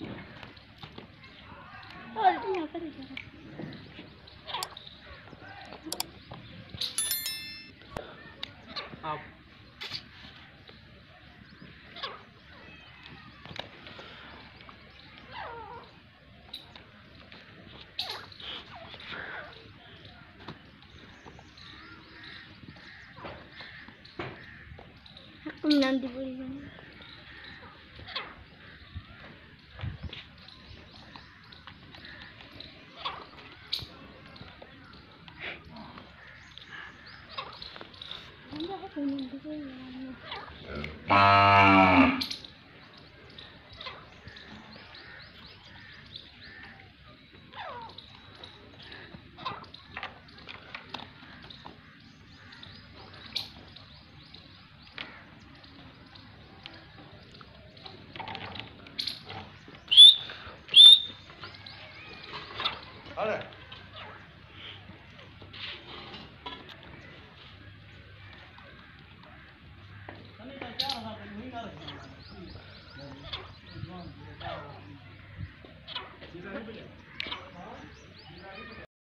Up. Non ti voglio. Grazie.